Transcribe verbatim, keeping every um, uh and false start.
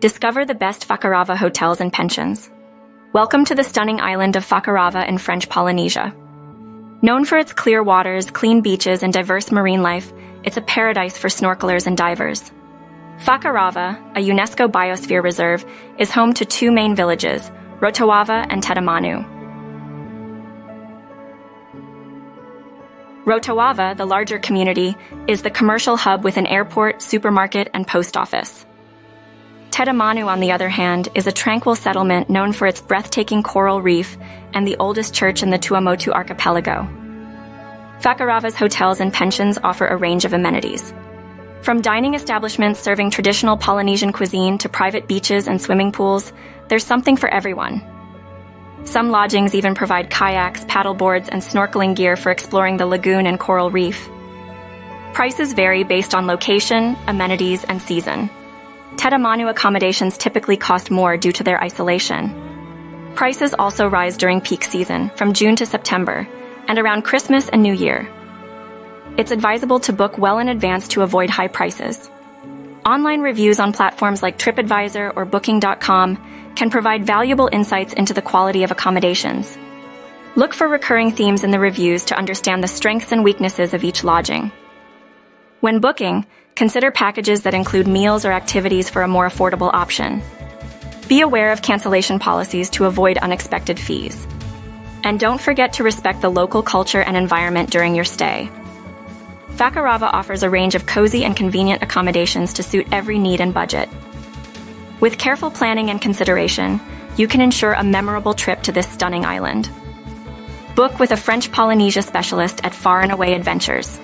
Discover the best Fakarava hotels and pensions. Welcome to the stunning island of Fakarava in French Polynesia. Known for its clear waters, clean beaches, and diverse marine life, it's a paradise for snorkelers and divers. Fakarava, a UNESCO Biosphere Reserve, is home to two main villages, Rotoava and Tetamanu. Rotoava, the larger community, is the commercial hub with an airport, supermarket, and post office. Tetamanu, on the other hand, is a tranquil settlement known for its breathtaking coral reef and the oldest church in the Tuamotu Archipelago. Fakarava's hotels and pensions offer a range of amenities. From dining establishments serving traditional Polynesian cuisine to private beaches and swimming pools, there's something for everyone. Some lodgings even provide kayaks, paddleboards, and snorkeling gear for exploring the lagoon and coral reef. Prices vary based on location, amenities, and season. Tetamanu accommodations typically cost more due to their isolation. Prices also rise during peak season, from June to September, and around Christmas and New Year. It's advisable to book well in advance to avoid high prices. Online reviews on platforms like TripAdvisor or Booking dot com can provide valuable insights into the quality of accommodations. Look for recurring themes in the reviews to understand the strengths and weaknesses of each lodging. When booking, consider packages that include meals or activities for a more affordable option. Be aware of cancellation policies to avoid unexpected fees. And don't forget to respect the local culture and environment during your stay. Fakarava offers a range of cozy and convenient accommodations to suit every need and budget. With careful planning and consideration, you can ensure a memorable trip to this stunning island. Book with a French Polynesia specialist at Far and Away Adventures.